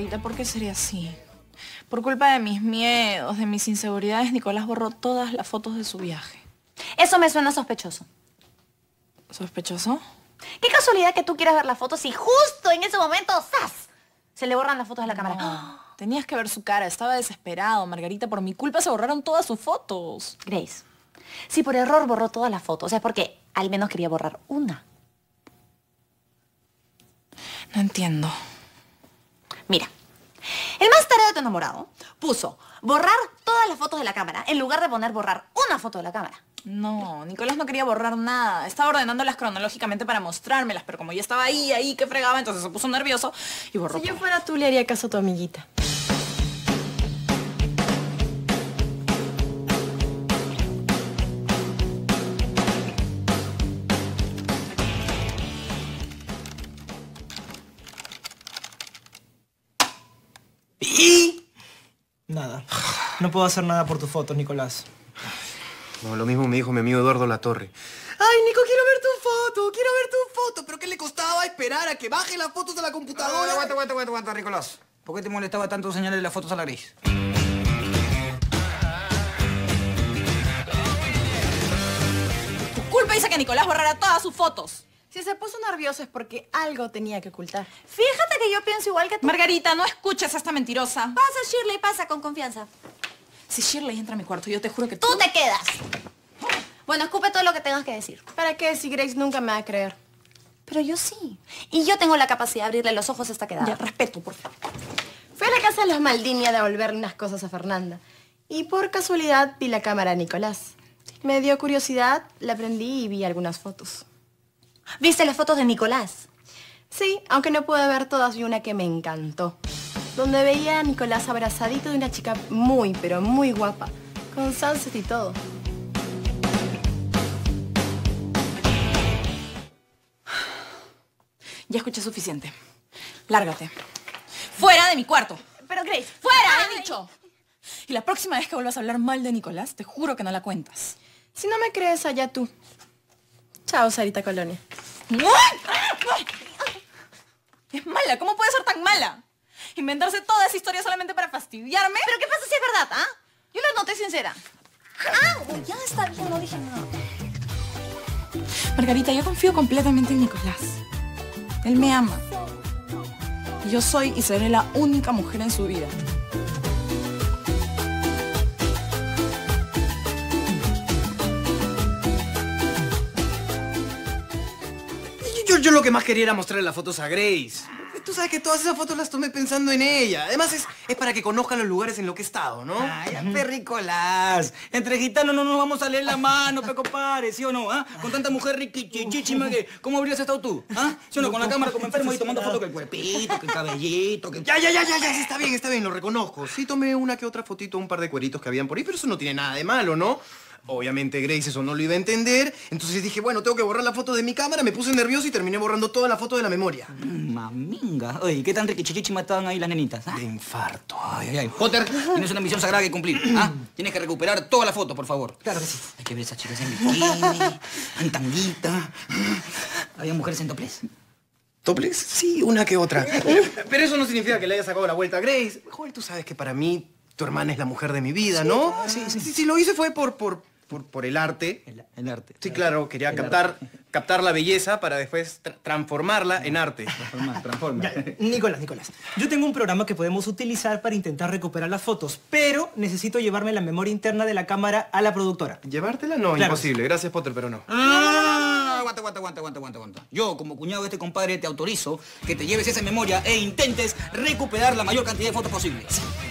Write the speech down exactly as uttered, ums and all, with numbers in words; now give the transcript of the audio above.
Margarita, ¿por qué sería así? Por culpa de mis miedos, de mis inseguridades, Nicolás borró todas las fotos de su viaje. Eso me suena sospechoso. ¿Sospechoso? Qué casualidad que tú quieras ver las fotos y justo en ese momento, ¡zas!, se le borran las fotos de la cámara. No. Tenías que ver su cara, estaba desesperado, Margarita. Por mi culpa se borraron todas sus fotos. Grace, si por error borró todas las fotos, es porque al menos quería borrar una. No entiendo. Mira, el más tarado de tu enamorado puso borrar todas las fotos de la cámara en lugar de poner borrar una foto de la cámara. No, Nicolás no quería borrar nada. Estaba ordenándolas cronológicamente para mostrármelas, pero como ya estaba ahí, ahí, que fregaba, entonces se puso nervioso y borró. Si yo fuera tú, le haría caso a tu amiguita. ¿Y? Nada. No puedo hacer nada por tus fotos, Nicolás. No, lo mismo me dijo mi amigo Eduardo La Torre. Ay, Nico, quiero ver tu foto, quiero ver tu foto. ¿Pero qué le costaba esperar a que baje las fotos a la computadora? Ah, aguanta, aguanta, aguanta, aguanta, Nicolás. ¿Por qué te molestaba tanto señalarle las fotos a la Grace? Tu culpa hizo que Nicolás borrara todas sus fotos. Si se puso nervioso es porque algo tenía que ocultar. Fíjate que yo pienso igual que tú. Margarita, no escuches a esta mentirosa. Pasa, Shirley, pasa con confianza. Si Shirley entra a mi cuarto, yo te juro que tú... ¡Tú te quedas! Bueno, escupe todo lo que tengas que decir. ¿Para qué? Si Grace nunca me va a creer. Pero yo sí. Y yo tengo la capacidad de abrirle los ojos a esta quedada. Ya, respeto, por favor. Fui a la casa de los Maldini a devolverle unas cosas a Fernanda. Y por casualidad vi la cámara de Nicolás. Me dio curiosidad, la prendí y vi algunas fotos. ¿Viste las fotos de Nicolás? Sí, aunque no pude ver todas, vi una que me encantó. Donde veía a Nicolás abrazadito de una chica muy, pero muy guapa. Con sunset y todo. Ya escuché suficiente. Lárgate. ¡Fuera de mi cuarto! Pero Grace... ¡Fuera, ay, he dicho! Y la próxima vez que vuelvas a hablar mal de Nicolás, te juro que no la cuentas. Si no me crees, allá tú. Chao, Sarita Colonia. Es mala, ¿cómo puede ser tan mala? Inventarse toda esa historia solamente para fastidiarme. ¿Pero qué pasa si es verdad, ah? Yo la noté sincera. Ah, ya está bien, no dije nada. Margarita, yo confío completamente en Nicolás. Él me ama. Y yo soy y seré la única mujer en su vida. Yo, yo lo que más quería era mostrarle las fotos a Grace. Tú sabes que todas esas fotos las tomé pensando en ella. Además, es, es para que conozcan los lugares en los que he estado, ¿no? Ay, perricolás. Entre gitanos no nos vamos a leer la mano, peco pares, ¿sí o no? ¿Ah? Con tanta mujer riquichichichima que... ¿Cómo habrías estado tú? ¿Ah? ¿Sí o no? Con la cámara como enfermo y tomando fotos que el cuerpito, que el cabellito, que... Ya, ya, ya, ya, ya. Sí, está bien, está bien, lo reconozco. Sí tomé una que otra fotito, un par de cueritos que habían por ahí, pero eso no tiene nada de malo, ¿no? Obviamente Grace eso no lo iba a entender. Entonces dije, bueno, tengo que borrar la foto de mi cámara. Me puse nervioso y terminé borrando toda la foto de la memoria. Mm, maminga. Oye, ¿qué tan riquichichichima estaban ahí las nenitas? ¿Ah? De infarto. Ay, ay, ay. Potter, tienes una misión sagrada que cumplir. ¿Ah? Tienes que recuperar toda la foto, por favor. Claro que sí. Hay que ver esas chicas en bikini, en tanguita. ¿Había mujeres en topless? ¿Topless? Sí, una que otra. Pero eso no significa que le haya sacado la vuelta a Grace. Joder, tú sabes que para mí tu hermana es la mujer de mi vida, sí, ¿no? Ah, sí, sí. Si, si lo hice fue por... por... Por, por el arte. El, el arte. Sí, claro, quería captar, captar la belleza para después tra transformarla no, en arte. Transformar, transformar. Ya, Nicolás, Nicolás. Yo tengo un programa que podemos utilizar para intentar recuperar las fotos, pero necesito llevarme la memoria interna de la cámara a la productora. ¿Llevártela? No, claro, imposible. Gracias, Potter, pero no. Ah, aguanta, aguanta, aguanta, aguanta, aguanta, aguanta. Yo, como cuñado de este compadre, te autorizo que te lleves esa memoria e intentes recuperar la mayor cantidad de fotos posible. Sí.